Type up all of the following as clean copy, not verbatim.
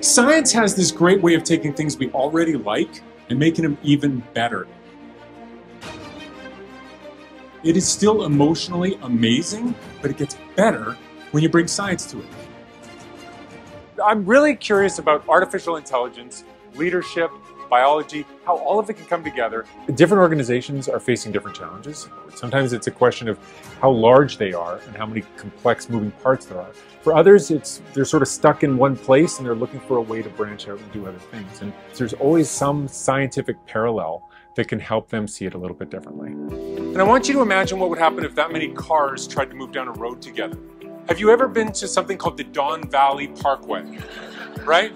Science has this great way of taking things we already like and making them even better. It is still emotionally amazing, but it gets better when you bring science to it. I'm really curious about artificial intelligence, leadership, biology, how all of it can come together. Different organizations are facing different challenges. Sometimes it's a question of how large they are and how many complex moving parts there are. For others, they're sort of stuck in one place and they're looking for a way to branch out and do other things. And there's always some scientific parallel that can help them see it a little bit differently. And I want you to imagine what would happen if that many cars tried to move down a road together. Have you ever been to something called the Don Valley Parkway, right?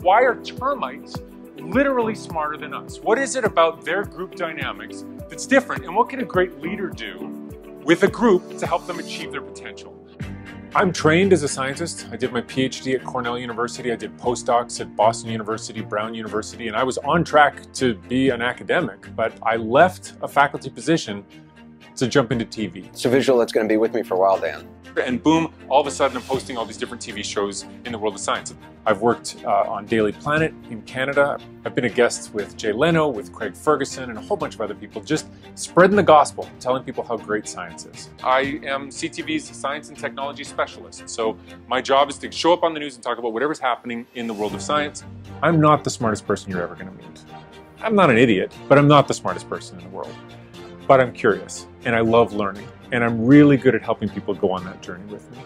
Why are termites literally smarter than us? What is it about their group dynamics that's different, and what can a great leader do with a group to help them achieve their potential? I'm trained as a scientist. I did my PhD at Cornell University. I did postdocs at Boston University, Brown University, and I was on track to be an academic, but I left a faculty position to jump into TV. It's a visual that's going to be with me for a while, Dan. And boom, all of a sudden I'm hosting all these different TV shows in the world of science. I've worked on Daily Planet in Canada. I've been a guest with Jay Leno, with Craig Ferguson, and a whole bunch of other people, just spreading the gospel, telling people how great science is. I am CTV's science and technology specialist, so my job is to show up on the news and talk about whatever's happening in the world of science. I'm not the smartest person you're ever going to meet. I'm not an idiot, but I'm not the smartest person in the world. But I'm curious, and I love learning, and I'm really good at helping people go on that journey with me.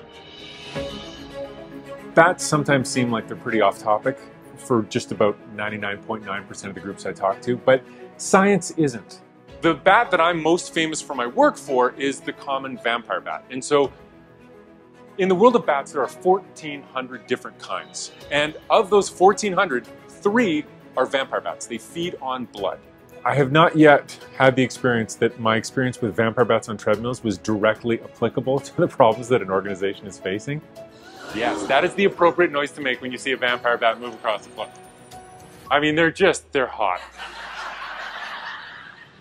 Bats sometimes seem like they're pretty off topic for just about 99.9% of the groups I talk to, but science isn't. The bat that I'm most famous for my work for is the common vampire bat. And so in the world of bats, there are 1,400 different kinds. And of those 1,400, 3 are vampire bats. They feed on blood. I have not yet had the experience that my experience with vampire bats on treadmills was directly applicable to the problems that an organization is facing. Yes, that is the appropriate noise to make when you see a vampire bat move across the floor. I mean, they're hot.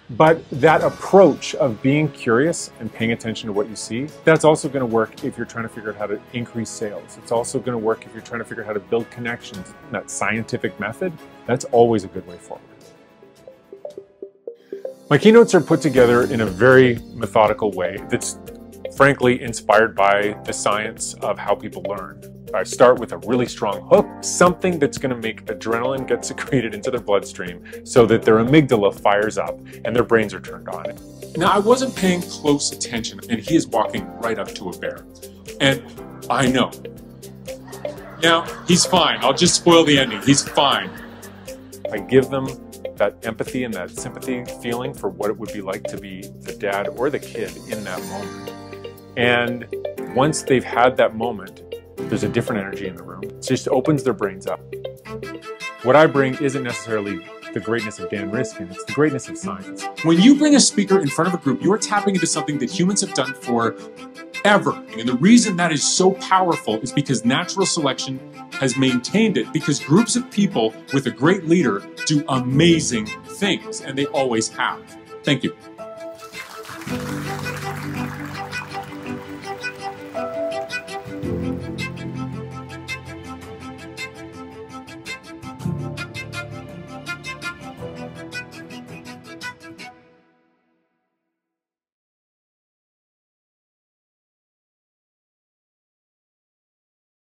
But that approach of being curious and paying attention to what you see, that's also going to work if you're trying to figure out how to increase sales. It's also going to work if you're trying to figure out how to build connections. That scientific method, that's always a good way forward. My keynotes are put together in a very methodical way that's frankly inspired by the science of how people learn. I start with a really strong hook, something that's going to make adrenaline get secreted into their bloodstream so that their amygdala fires up and their brains are turned on. Now, I wasn't paying close attention, and he is walking right up to a bear. And I know. Now, he's fine. I'll just spoil the ending. He's fine. I give them that empathy and that sympathy feeling for what it would be like to be the dad or the kid in that moment. And once they've had that moment, there's a different energy in the room. It just opens their brains up. What I bring isn't necessarily the greatness of Dan Riskin, it's the greatness of science. When you bring a speaker in front of a group, you're tapping into something that humans have done forever. And the reason that is so powerful is because natural selection has maintained it, because groups of people with a great leader do amazing things, and they always have. Thank you.